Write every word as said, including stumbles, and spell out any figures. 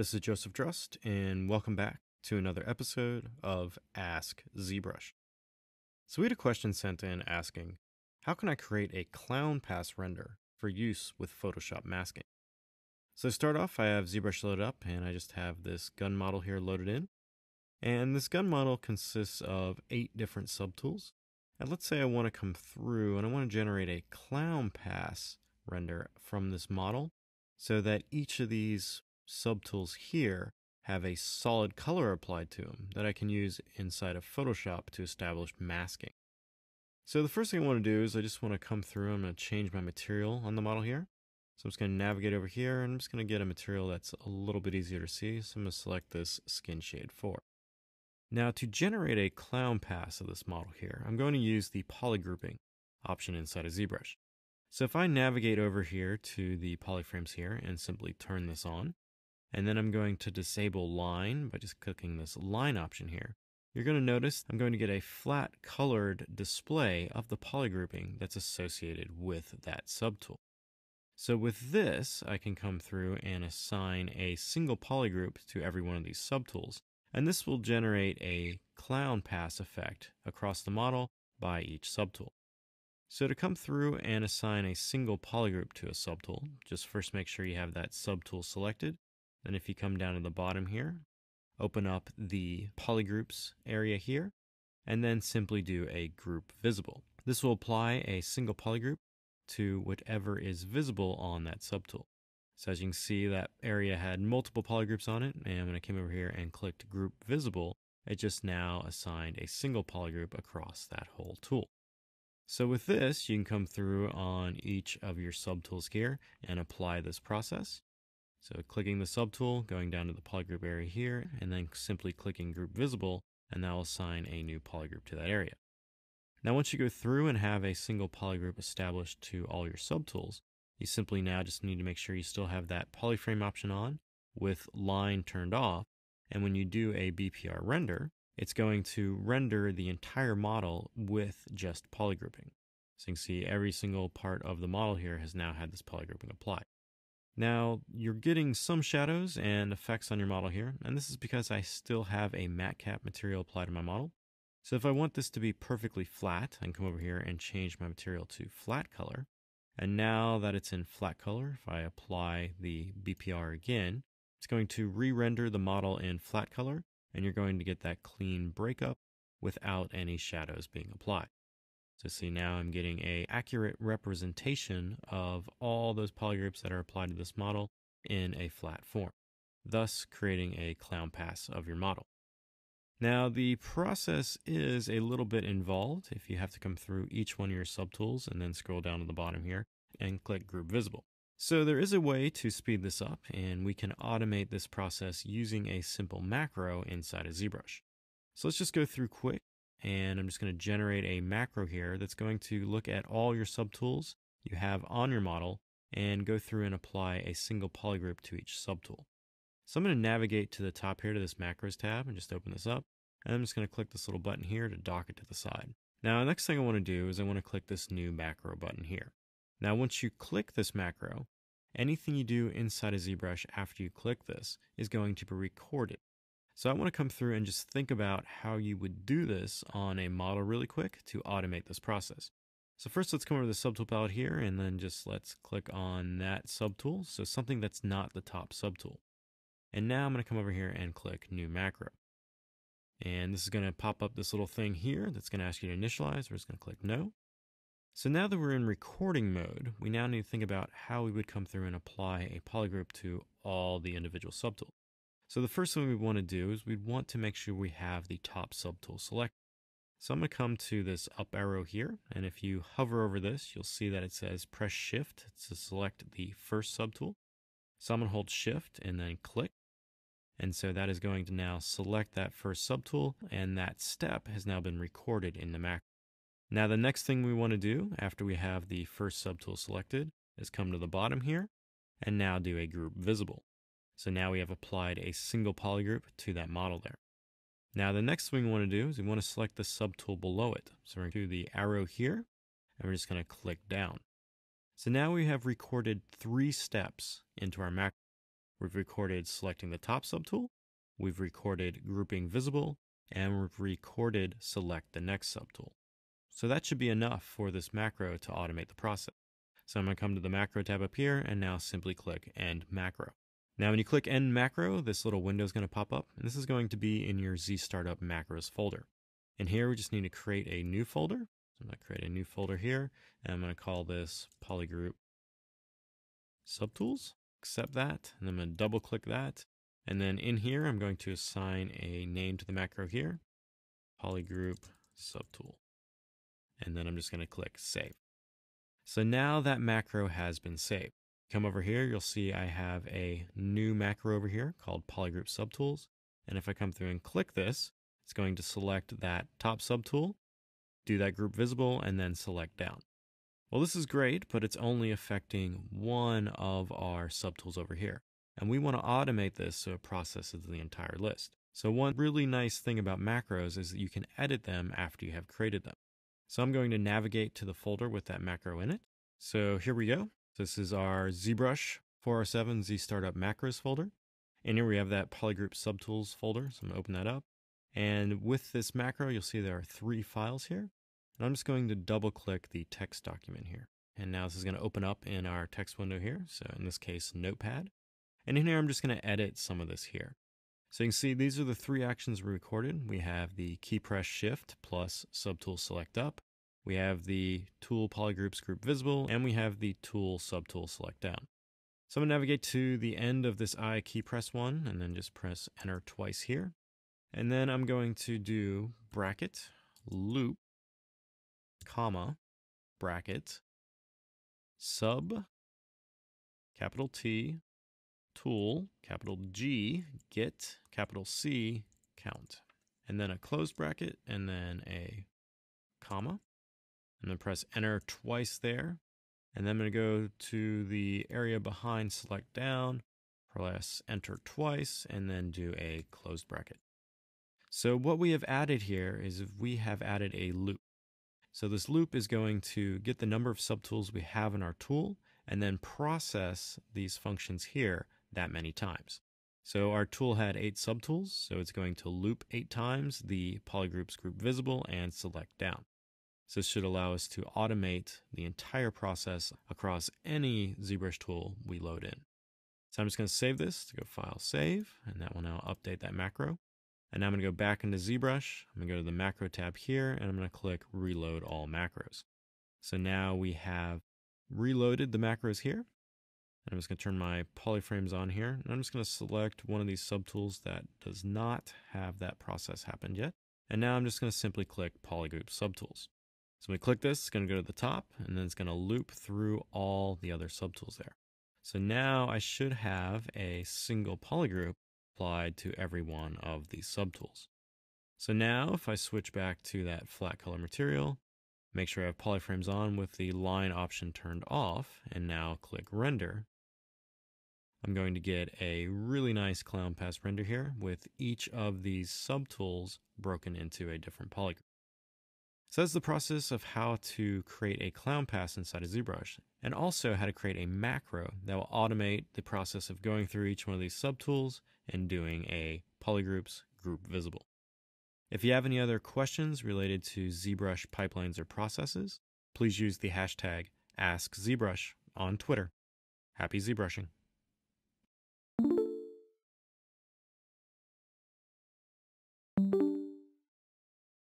This is Joseph Drust, and welcome back to another episode of Ask ZBrush. So we had a question sent in asking, how can I create a Clown Pass render for use with Photoshop masking? So to start off, I have ZBrush loaded up, and I just have this gun model here loaded in. And this gun model consists of eight different subtools. And let's say I want to come through and I want to generate a Clown Pass render from this model so that each of these subtools here have a solid color applied to them that I can use inside of Photoshop to establish masking. So the first thing I want to do is I just want to come through. I'm going to change my material on the model here. So I'm just going to navigate over here and I'm just going to get a material that's a little bit easier to see. So I'm going to select this skin shade four. Now to generate a clown pass of this model here, I'm going to use the poly grouping option inside of ZBrush. So if I navigate over here to the polyframes here and simply turn this on, and then I'm going to disable line by just clicking this line option here, you're going to notice I'm going to get a flat colored display of the poly grouping that's associated with that subtool. So with this, I can come through and assign a single poly group to every one of these subtools. And this will generate a clown pass effect across the model by each subtool. So to come through and assign a single polygroup to a subtool, just first make sure you have that subtool selected. Then if you come down to the bottom here, open up the polygroups area here, and then simply do a group visible. This will apply a single polygroup to whatever is visible on that subtool. So as you can see, that area had multiple polygroups on it, and when I came over here and clicked Group Visible, it just now assigned a single polygroup across that whole tool. So with this, you can come through on each of your subtools here and apply this process. So clicking the subtool, going down to the polygroup area here, and then simply clicking Group Visible, and that will assign a new polygroup to that area. Now once you go through and have a single polygroup established to all your subtools, you simply now just need to make sure you still have that polyframe option on with line turned off. And when you do a B P R render, it's going to render the entire model with just polygrouping. So you can see every single part of the model here has now had this polygrouping applied. Now you're getting some shadows and effects on your model here. And this is because I still have a matcap material applied to my model. So if I want this to be perfectly flat, I can come over here and change my material to flat color. And now that it's in flat color, if I apply the B P R again, it's going to re-render the model in flat color, and you're going to get that clean breakup without any shadows being applied. So see, now I'm getting an accurate representation of all those polygroups that are applied to this model in a flat form, thus creating a clown pass of your model. Now the process is a little bit involved if you have to come through each one of your subtools and then scroll down to the bottom here and click Group Visible. So there is a way to speed this up, and we can automate this process using a simple macro inside of ZBrush. So let's just go through quick, and I'm just going to generate a macro here that's going to look at all your subtools you have on your model and go through and apply a single polygroup to each subtool. So I'm going to navigate to the top here to this macros tab and just open this up. And I'm just going to click this little button here to dock it to the side. Now, the next thing I want to do is I want to click this new macro button here. Now, once you click this macro, anything you do inside of ZBrush after you click this is going to be recorded. So I want to come through and just think about how you would do this on a model really quick to automate this process. So first, let's come over to the subtool palette here, and then just let's click on that subtool. So something that's not the top subtool. And now I'm going to come over here and click New Macro. And this is going to pop up this little thing here that's going to ask you to initialize. We're just going to click No. So now that we're in recording mode, we now need to think about how we would come through and apply a polygroup to all the individual subtools. So the first thing we want to do is we want to make sure we have the top subtool selected. So I'm going to come to this up arrow here. And if you hover over this, you'll see that it says press Shift to select the first subtool. So I'm going to hold Shift and then click. And so that is going to now select that first subtool, and that step has now been recorded in the macro. Now the next thing we want to do after we have the first subtool selected is come to the bottom here and now do a group visible. So now we have applied a single polygroup to that model there. Now the next thing we want to do is we want to select the subtool below it. So we're going to do the arrow here, and we're just going to click down. So now we have recorded three steps into our macro. We've recorded selecting the top subtool. We've recorded grouping visible, and we've recorded select the next subtool. So that should be enough for this macro to automate the process. So I'm going to come to the macro tab up here and now simply click end macro. Now when you click end macro, this little window is going to pop up, and this is going to be in your Z Startup macros folder. And here we just need to create a new folder. So I'm going to create a new folder here, and I'm going to call this polygroup subtools. Accept that, and I'm going to double click that. And then in here, I'm going to assign a name to the macro here, polygroup subtool. And then I'm just going to click save. So now that macro has been saved. Come over here, you'll see I have a new macro over here called polygroup subtools. And if I come through and click this, it's going to select that top subtool, do that group visible, and then select down. Well, this is great, but it's only affecting one of our subtools over here. And we want to automate this so it processes the entire list. So one really nice thing about macros is that you can edit them after you have created them. So I'm going to navigate to the folder with that macro in it. So here we go. This is our ZBrush four oh seven Z Startup macros folder. And here we have that polygroup subtools folder. So I'm going to open that up. And with this macro, you'll see there are three files here. And I'm just going to double click the text document here. And now this is going to open up in our text window here. So in this case, Notepad. And in here, I'm just going to edit some of this here. So you can see these are the three actions we recorded. We have the key press shift plus subtool select up. We have the tool polygroups group visible, and we have the tool subtool select down. So I'm going to navigate to the end of this I key press one, and then just press enter twice here. And then I'm going to do bracket loop, comma, bracket, sub, capital T, tool, capital G, get, capital C, count. And then a close bracket, and then a comma. I'm going to press enter twice there. And then I'm going to go to the area behind select down, press enter twice, and then do a closed bracket. So what we have added here is we have added a loop. So this loop is going to get the number of subtools we have in our tool, and then process these functions here that many times. So our tool had eight subtools, so it's going to loop eight times the polygroups group visible and select down. So this should allow us to automate the entire process across any ZBrush tool we load in. So I'm just going to save this, to go file save, and that will now update that macro. And now I'm going to go back into ZBrush, I'm going to go to the macro tab here, and I'm going to click reload all macros. So now we have reloaded the macros here. I'm just going to turn my polyframes on here, and I'm just going to select one of these subtools that does not have that process happened yet. And now I'm just going to simply click polygroup subtools. So when we click this, it's going to go to the top, and then it's going to loop through all the other subtools there. So now I should have a single polygroup applied to every one of these subtools. So now if I switch back to that flat color material, make sure I have polyframes on with the line option turned off, and now click render. I'm going to get a really nice Clown Pass render here with each of these subtools broken into a different polygroup. So that's the process of how to create a Clown Pass inside of ZBrush, and also how to create a macro that will automate the process of going through each one of these subtools and doing a polygroups group visible. If you have any other questions related to ZBrush pipelines or processes, please use the hashtag Ask ZBrush on Twitter. Happy ZBrushing!